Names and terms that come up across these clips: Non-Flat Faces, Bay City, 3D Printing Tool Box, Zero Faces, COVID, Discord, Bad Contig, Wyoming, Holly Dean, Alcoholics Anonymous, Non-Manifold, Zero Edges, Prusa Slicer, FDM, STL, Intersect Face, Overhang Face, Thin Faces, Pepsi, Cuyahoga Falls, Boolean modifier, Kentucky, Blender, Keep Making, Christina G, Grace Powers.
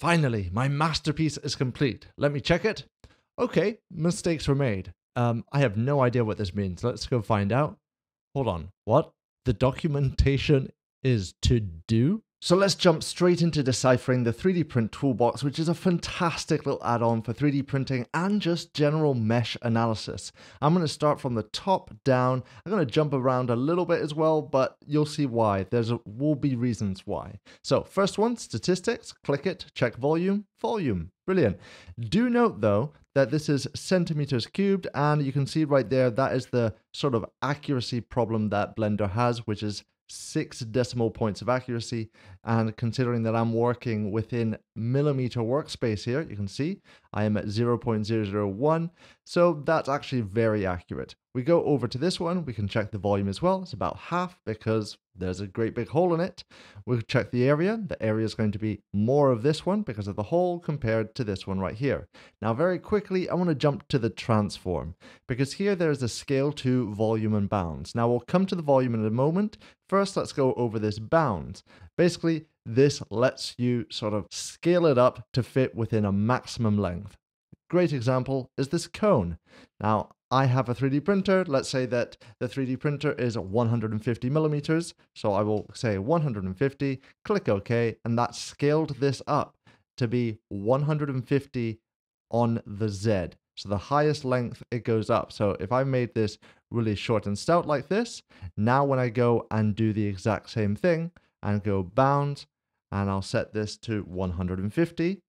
Finally, my masterpiece is complete. Let me check it. Okay, mistakes were made. I have no idea what this means. Let's go find out. Hold on. What? The documentation is to do? So let's jump straight into deciphering the 3D Print Toolbox, which is a fantastic little add-on for 3D printing and just general mesh analysis. I'm going to start from the top down. I'm going to jump around a little bit as well, but you'll see why. There will be reasons why. So first one, statistics, click it, check volume, volume. Brilliant. Do note though, that this is centimeters cubed, and you can see right there, that is the sort of accuracy problem that Blender has, which is 6 decimal points of accuracy. And considering that I'm working within millimeter workspace here, you can see I am at 0.001. So that's actually very accurate. We go over to this one. We can check the volume as well. It's about half because there's a great big hole in it. We'll check the area. The area is going to be more of this one because of the hole compared to this one right here. Now, very quickly, I want to jump to the transform because here there is a scale to volume and bounds. Now we'll come to the volume in a moment. First, let's go over this bounds. Basically, this lets you sort of scale it up to fit within a maximum length. Great example is this cone. Now, I have a 3D printer. Let's say that the 3D printer is 150 millimeters. So I will say 150, click OK, and that scaled this up to be 150 on the Z. So the highest length it goes up. So if I made this really short and stout like this, now when I go and do the exact same thing and go bounds, and I'll set this to 150,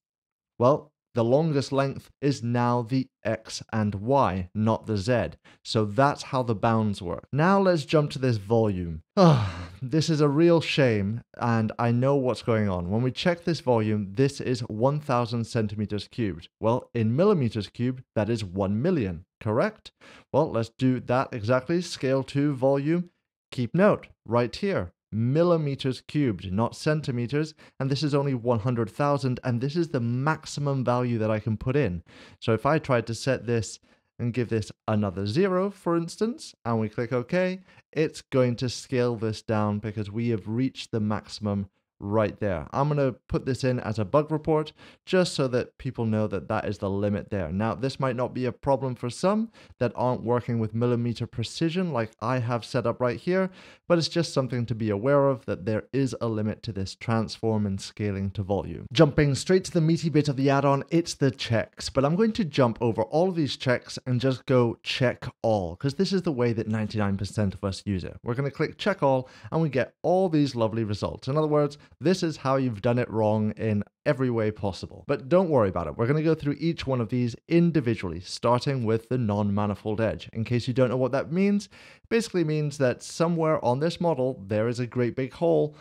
well, the longest length is now the X and Y, not the Z. So that's how the bounds work. Now let's jump to this volume. Oh, this is a real shame, and I know what's going on. When we check this volume, this is 1,000 centimeters cubed. Well, in millimeters cubed, that is 1 million, correct? Well, let's do that exactly. Scale to volume. Keep note right here. Millimeters cubed, not centimeters, and this is only 100,000, and this is the maximum value that I can put in. So if I tried to set this and give this another 0, for instance, and we click OK, it's going to scale this down because we have reached the maximum right there. I'm going to put this in as a bug report just so that people know that that is the limit there. Now, this might not be a problem for some that aren't working with millimeter precision like I have set up right here, but it's just something to be aware of that there is a limit to this transform and scaling to volume. Jumping straight to the meaty bit of the add-on, it's the checks, but I'm going to jump over all of these checks and just go check all because this is the way that 99% of us use it. We're going to click check all and we get all these lovely results. In other words, this is how you've done it wrong in every way possible. But don't worry about it. We're going to go through each one of these individually, starting with the non-manifold edge. In case you don't know what that means, it basically means that somewhere on this model, there is a great big hole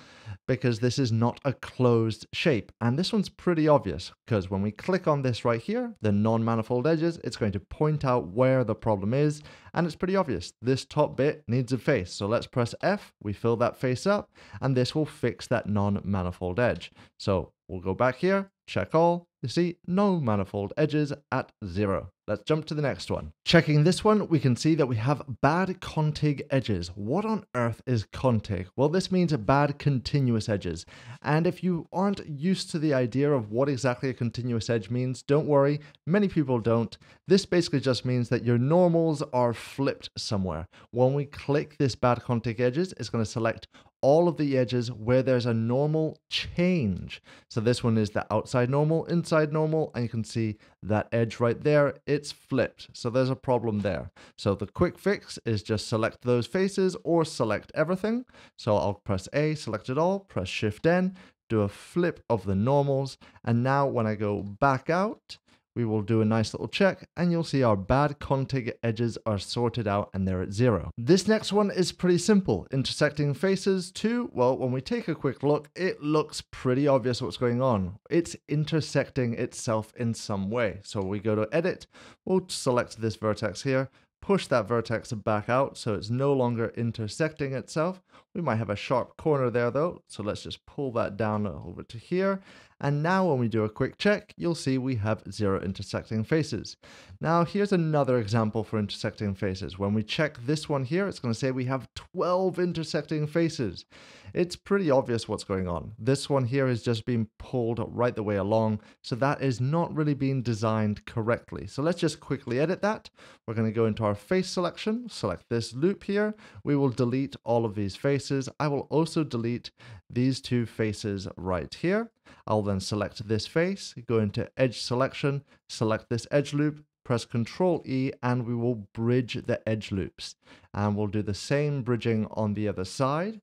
because this is not a closed shape. And this one's pretty obvious because when we click on this right here, the non-manifold edges, it's going to point out where the problem is. And it's pretty obvious. This top bit needs a face. So let's press F, we fill that face up, and this will fix that non-manifold edge. So we'll go back here, check all, you see no manifold edges at 0. Let's jump to the next one. Checking this one, we can see that we have bad contig edges. What on earth is contig? Well, this means bad continuous edges. And if you aren't used to the idea of what exactly a continuous edge means, don't worry, many people don't. This basically just means that your normals are flipped somewhere. When we click this bad contig edges, it's going to select all of the edges where there's a normal change. So this one is the outside normal, inside normal, and you can see that edge right there, it's flipped. So there's a problem there. So the quick fix is just select those faces or select everything. So I'll press A, select it all, press Shift N, do a flip of the normals. And now when I go back out, we will do a nice little check and you'll see our bad contig edges are sorted out and they're at 0. This next one is pretty simple. Intersecting faces too. Well, when we take a quick look, it looks pretty obvious what's going on. It's intersecting itself in some way. So we go to edit, we'll select this vertex here, push that vertex back out so it's no longer intersecting itself. We might have a sharp corner there though. So let's just pull that down over to here. And now when we do a quick check, you'll see we have zero intersecting faces. Now here's another example for intersecting faces. When we check this one here, it's going to say we have 12 intersecting faces. It's pretty obvious what's going on. This one here has just been pulled right the way along, so that is not really being designed correctly. So let's just quickly edit that. We're going to go into our face selection, select this loop here. We will delete all of these faces. I will also delete these two faces right here. I'll then select this face, go into edge selection, select this edge loop, press Ctrl E, and we will bridge the edge loops. And we'll do the same bridging on the other side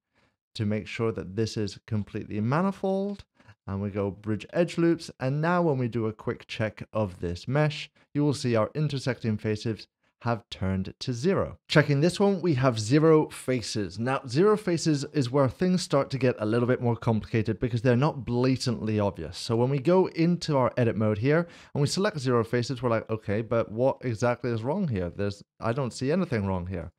to make sure that this is completely manifold. And we go bridge edge loops. And now when we do a quick check of this mesh, you will see our intersecting faces have turned to zero. Checking this one, we have zero faces. Now, zero faces is where things start to get a little bit more complicated because they're not blatantly obvious. So when we go into our edit mode here and we select zero faces, we're like, okay, but what exactly is wrong here? I don't see anything wrong here.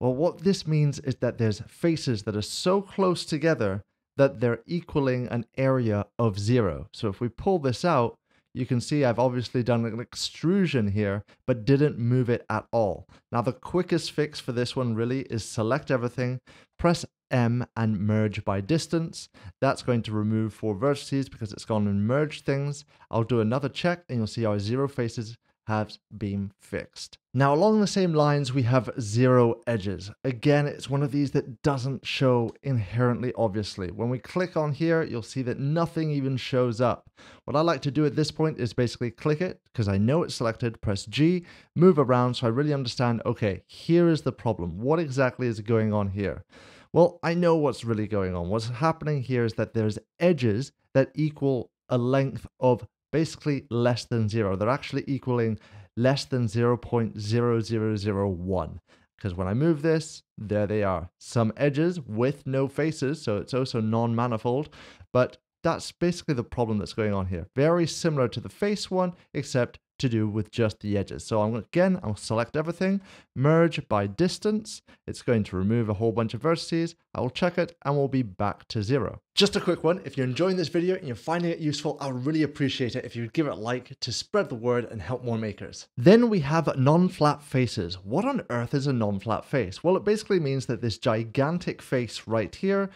Well, what this means is that there's faces that are so close together that they're equaling an area of zero. So if we pull this out, you can see I've obviously done an extrusion here, but didn't move it at all. Now the quickest fix for this one really is select everything, press M and merge by distance. That's going to remove four vertices because it's gone and merged things. I'll do another check and you'll see our zero faces have been fixed. Now along the same lines, we have zero edges. Again, it's one of these that doesn't show inherently obviously. When we click on here, you'll see that nothing even shows up. What I like to do at this point is basically click it, because I know it's selected, press G, move around so I really understand, okay, here is the problem. What exactly is going on here? Well, I know what's really going on. What's happening here is that there's edges that equal a length of basically less than zero. They're actually equaling less than 0.0001. Because when I move this, there they are. Some edges with no faces, so it's also non-manifold. But that's basically the problem that's going on here. Very similar to the face one, except to do with just the edges. So I'll select everything, merge by distance. It's going to remove a whole bunch of vertices. I will check it and we'll be back to zero. Just a quick one. If you're enjoying this video and you're finding it useful, I'll really appreciate it if you'd give it a like to spread the word and help more makers. Then we have non-flat faces. What on earth is a non-flat face? Well, it basically means that this gigantic face right here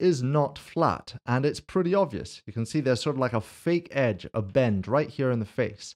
is not flat, and it's pretty obvious. You can see there's sort of like a fake edge, a bend right here in the face.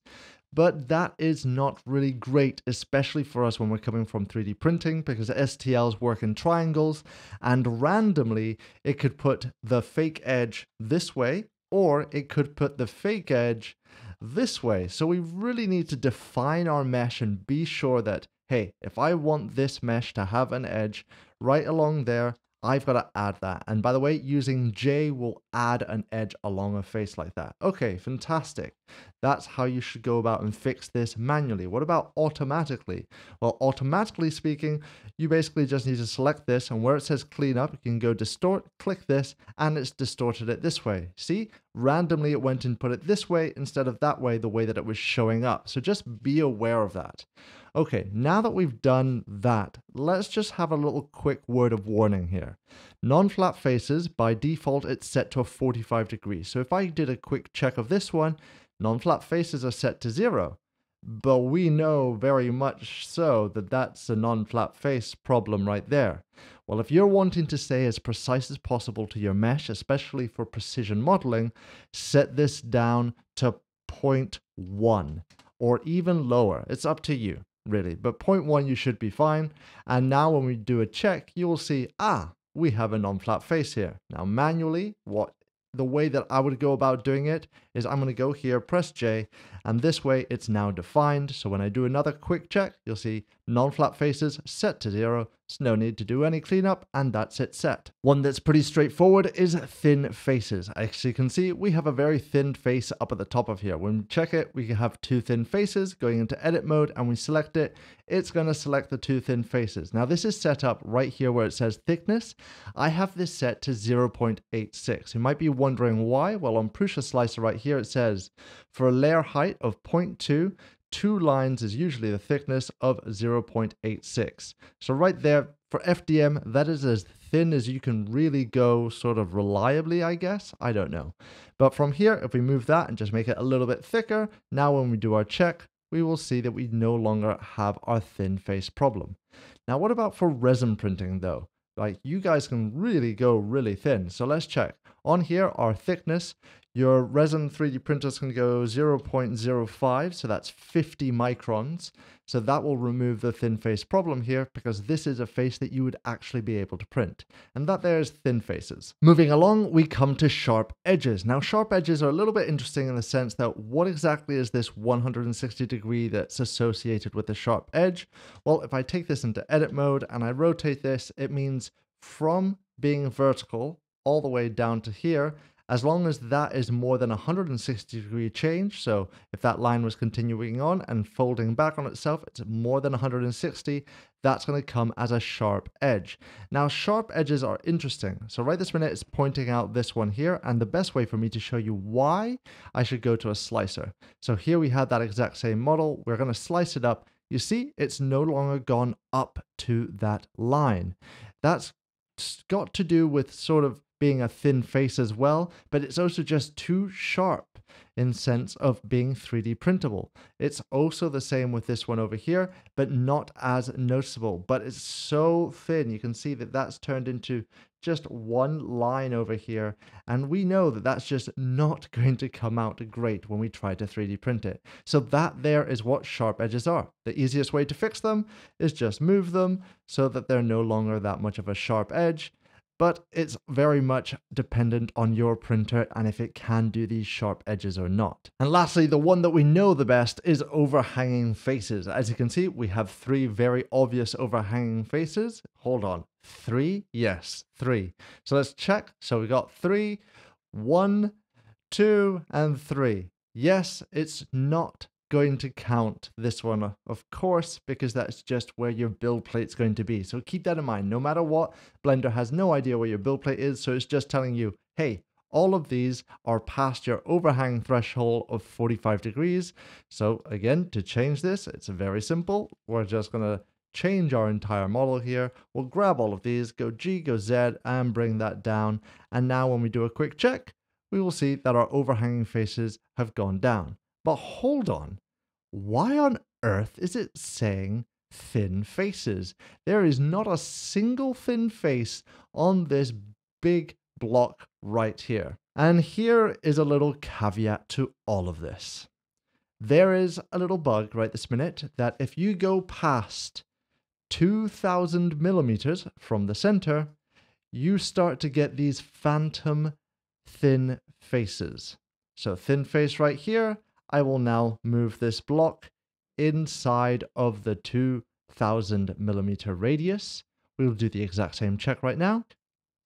But that is not really great, especially for us when we're coming from 3D printing, because STLs work in triangles, and randomly it could put the fake edge this way, or it could put the fake edge this way. So we really need to define our mesh and be sure that, hey, if I want this mesh to have an edge right along there, I've got to add that. And by the way, using J will add an edge along a face like that. Okay, fantastic. That's how you should go about and fix this manually. What about automatically? Well, automatically speaking, you basically just need to select this, and where it says clean up, you can go distort, click this, and it's distorted it this way. See, randomly it went and put it this way instead of that way, the way that it was showing up. So just be aware of that. Okay, now that we've done that, let's just have a little quick word of warning here. Non-flat faces, by default, it's set to a 45 degrees. So if I did a quick check of this one, non-flat faces are set to zero. But we know very much so that that's a non-flat face problem right there. Well, if you're wanting to stay as precise as possible to your mesh, especially for precision modeling, set this down to 0.1 or even lower. It's up to you, really, but 0.1 you should be fine. And now when we do a check, you will see, ah, we have a non-flat face here. Now manually, the way that I would go about doing it is I'm going to go here, press J, and this way it's now defined. So when I do another quick check, you'll see non-flat faces set to zero. So no need to do any cleanup, and that's it set. One that's pretty straightforward is thin faces. As you can see, we have a very thin face up at the top of here. When we check it, we have two thin faces. Going into edit mode and we select it, it's going to select the two thin faces. Now this is set up right here where it says thickness. I have this set to 0.86. You might be wondering why. Well, on Prusa Slicer right here, it says for a layer height of 0.2, two lines is usually the thickness of 0.86. So right there, For FDM, that is as thin as you can really go sort of reliably, I guess. I don't know. But from here, if we move that and just make it a little bit thicker, now when we do our check, we will see that we no longer have our thin face problem. Now, what about for resin printing though? Like, you guys can really go really thin. So let's check. On here, our thickness, your resin 3D printers can go 0.05, so that's 50 microns. So that will remove the thin face problem here, because this is a face that you would actually be able to print. And that there is thin faces. Moving along, we come to sharp edges. Now, sharp edges are a little bit interesting in the sense that what exactly is this 160 degree that's associated with the sharp edge? Well, if I take this into edit mode and I rotate this, it means from being vertical all the way down to here, as long as that is more than 160 degree change, so if that line was continuing on and folding back on itself, it's more than 160, that's going to come as a sharp edge. Now, sharp edges are interesting. So right this minute, it's pointing out this one here, and the best way for me to show you why, I should go to a slicer. So here we have that exact same model. We're going to slice it up. You see, it's no longer gone up to that line. That's got to do with sort of being a thin face as well, but it's also just too sharp in sense of being 3D printable. It's also the same with this one over here, but not as noticeable, but it's so thin. You can see that that's turned into just one line over here, and we know that that's just not going to come out great when we try to 3D print it. So that there is what sharp edges are. The easiest way to fix them is just move them so that they're no longer that much of a sharp edge. But it's very much dependent on your printer and if it can do these sharp edges or not. And lastly, the one that we know the best is overhanging faces. As you can see, we have three very obvious overhanging faces. Hold on, three? Yes, three. So let's check. So we got three, one, two, and three. Yes, it's not going to count this one, of course, because that's just where your build plate's going to be. So keep that in mind. No matter what, Blender has no idea where your build plate is, so it's just telling you, hey, all of these are past your overhang threshold of 45 degrees. So again, to change this, it's very simple. We're just gonna change our entire model here. We'll grab all of these, go G, go Z, and bring that down. And now when we do a quick check, we will see that our overhanging faces have gone down. But hold on, why on earth is it saying thin faces? There is not a single thin face on this big block right here. And here is a little caveat to all of this. There is a little bug right this minute that if you go past 2,000 millimeters from the center, you start to get these phantom thin faces. So thin face right here, I will now move this block inside of the 2,000 millimeter radius. We'll do the exact same check right now.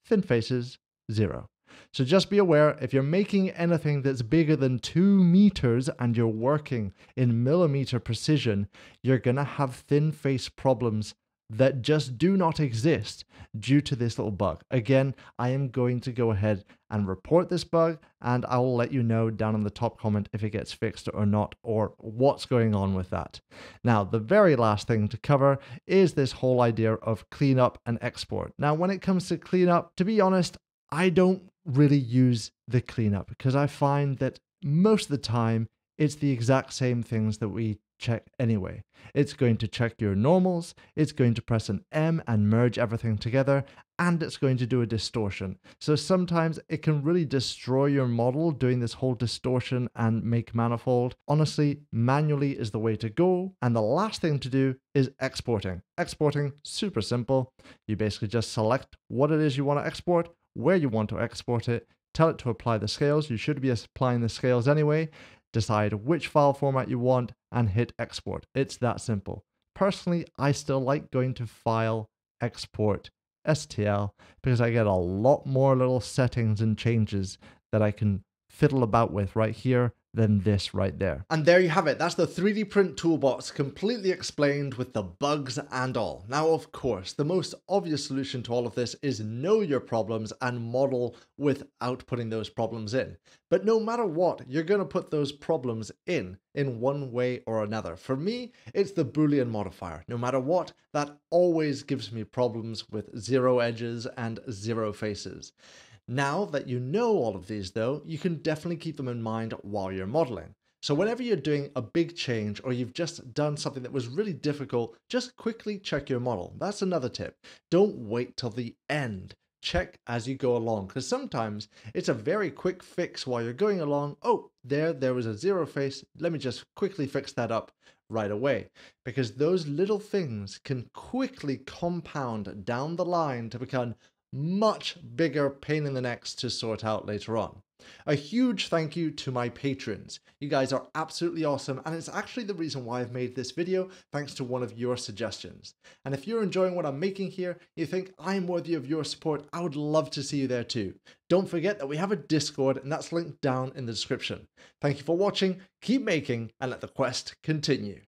Thin faces, 0. So just be aware, if you're making anything that's bigger than 2 meters and you're working in millimeter precision, you're going to have thin face problems that just do not exist due to this little bug. Again, I am going to go ahead and report this bug, and I will let you know down in the top comment if it gets fixed or not, or what's going on with that. Now, the very last thing to cover is this whole idea of cleanup and export. Now, when it comes to cleanup, to be honest, I don't really use the cleanup because I find that most of the time, it's the exact same things that we check anyway. It's going to check your normals, it's going to press an M and merge everything together, and it's going to do a distortion. So sometimes it can really destroy your model doing this whole distortion and make manifold. Honestly, manually is the way to go. And the last thing to do is exporting. Exporting, super simple. You basically just select what it is you want to export, where you want to export it, tell it to apply the scales. You should be applying the scales anyway. Decide which file format you want and hit export. It's that simple. Personally, I still like going to file, export, STL, because I get a lot more little settings and changes that I can fiddle about with right here than this right there. And there you have it. That's the 3D print toolbox completely explained with the bugs and all. Now, of course, the most obvious solution to all of this is know your problems and model without putting those problems in. But no matter what, you're going to put those problems in one way or another. For me, it's the Boolean modifier. No matter what, that always gives me problems with zero edges and zero faces. Now that you know all of these though, you can definitely keep them in mind while you're modeling. So whenever you're doing a big change or you've just done something that was really difficult, just quickly check your model. That's another tip. Don't wait till the end. Check as you go along, because sometimes it's a very quick fix while you're going along. Oh, there was a zero face. Let me just quickly fix that up right away, because those little things can quickly compound down the line to become much bigger pain in the necks to sort out later on. A huge thank you to my patrons. You guys are absolutely awesome, and it's actually the reason why I've made this video, thanks to one of your suggestions. And if you're enjoying what I'm making here, you think I'm worthy of your support, I would love to see you there too. Don't forget that we have a Discord, and that's linked down in the description. Thank you for watching, keep making, and let the quest continue.